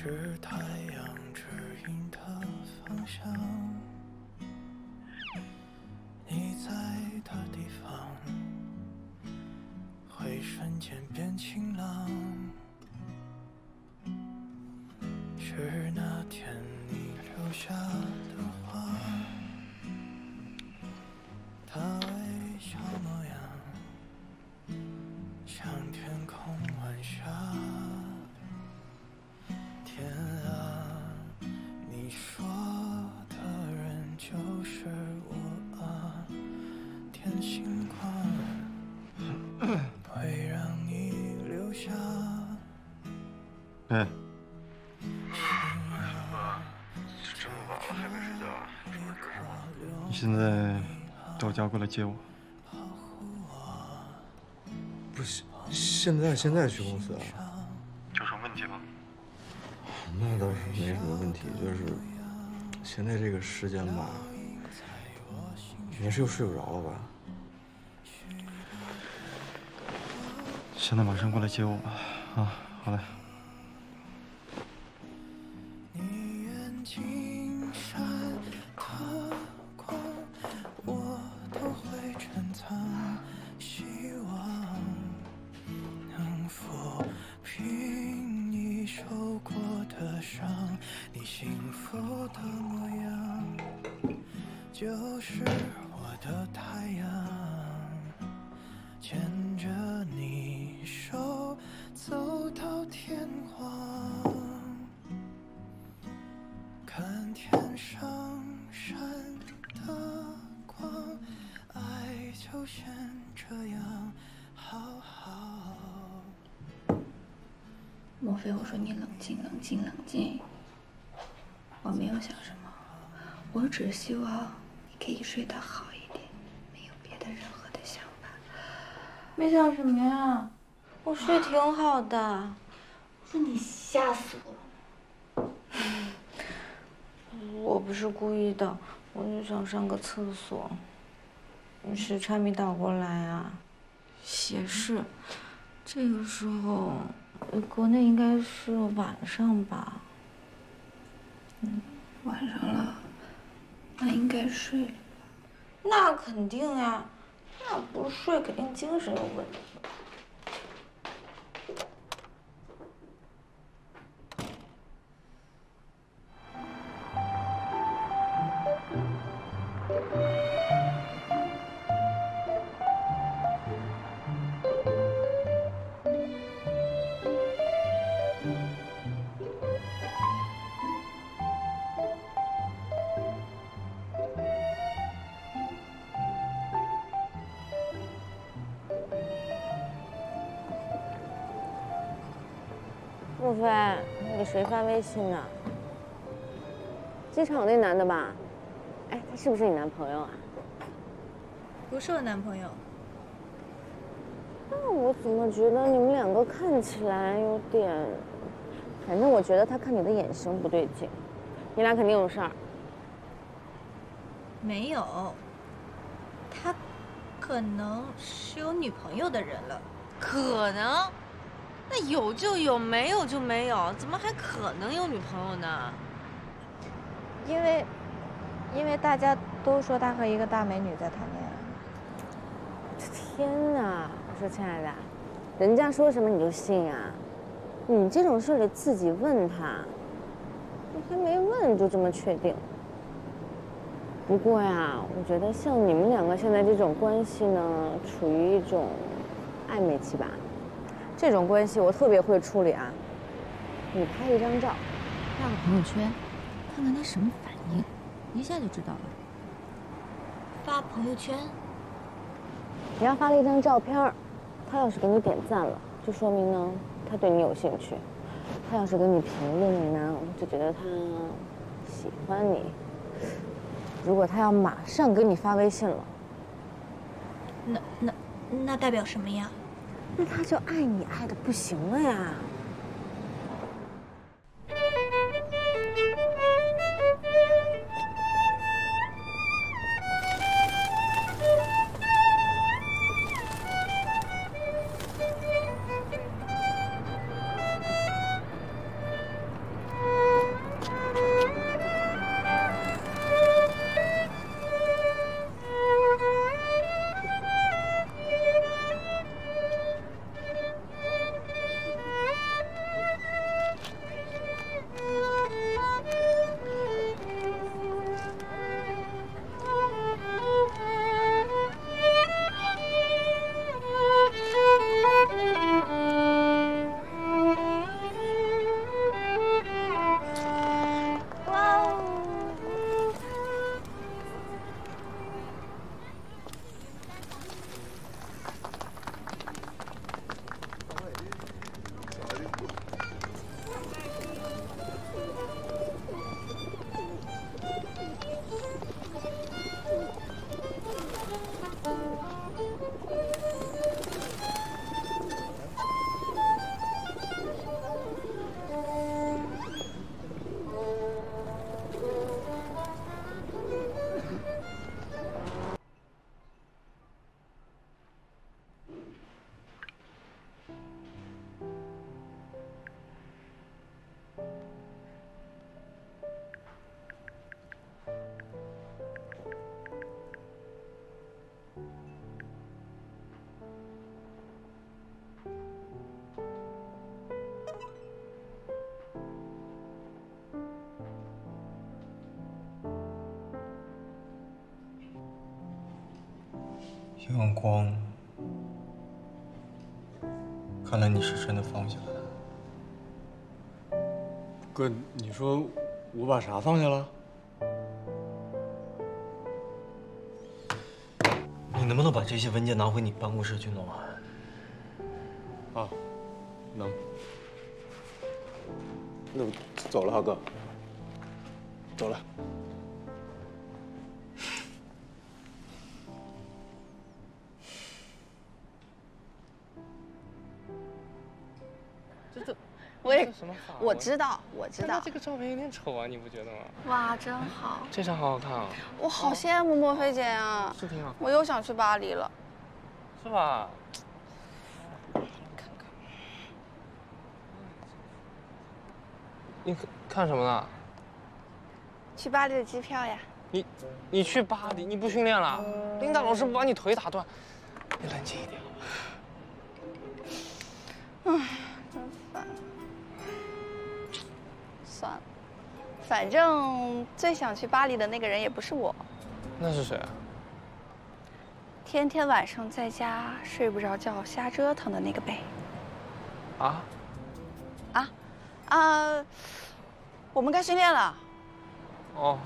是太阳指引的方向，你在的地方会瞬间变晴朗。是那天你留下的话，它微笑模样，像天空晚霞。 天啊，你说的人就是我啊！天星光会让你留下。哎，什么？这么晚了还没睡觉？是不是累了？你现在到家过来接我？不是，现在去公司啊？ 那倒是没什么问题，就是现在这个时间吧，你是又睡不着了吧？现在马上过来接我吧，啊，好嘞。 莫非我说你冷静冷静冷静？我没有想什么，我只是希望你可以睡得好一点，没有别的任何的想法。没想什么呀，我睡挺好的。我说你吓死我了！我不是故意的，我就想上个厕所。时差没倒过来啊，也是。这个时候。 国内应该是晚上吧，晚上了，那应该睡了。那肯定呀，那不睡肯定精神有问题。莫非你给谁发微信呢？机场那男的吧？哎，他是不是你男朋友啊？不是我男朋友。那我怎么觉得你们两个看起来有点……反正我觉得他看你的眼神不对劲，你俩肯定有事儿。没有，他可能是有女朋友的人了。可能。 那有就有，没有就没有，怎么还可能有女朋友呢？因为大家都说他和一个大美女在谈恋爱。天哪！我说亲爱的，人家说什么你就信啊？你这种事得自己问他，你还没问就这么确定。不过呀，我觉得像你们两个现在这种关系呢，处于一种暧昧期吧。 这种关系我特别会处理啊！你拍一张照，发个朋友圈，看看他什么反应，一下就知道了。发朋友圈，你要发了一张照片，他要是给你点赞了，就说明呢他对你有兴趣；他要是给你评论了呢，就觉得他喜欢你。如果他要马上给你发微信了，那代表什么呀？ 那他就爱你爱的不行了呀！阳光，看来你是真的放下了。哥，你说我把啥放下了？你能不能把这些文件拿回你办公室去弄啊？啊，能。那我走了，啊，哥。走了。 我也什么法？我知道。那这个照片有点丑啊，你不觉得吗？哇，真好！这张好好看啊！我好羡慕莫非姐啊！是挺好。我又想去巴黎了。是吧？看看。你看什么呢？去巴黎的机票呀。你去巴黎？你不训练了？琳达老师不把你腿打断？你冷静一点。唉。 算了，反正最想去巴黎的那个人也不是我。那是谁啊？天天晚上在家睡不着觉，瞎折腾的那个呗。啊？啊？啊！我们该训练了。哦。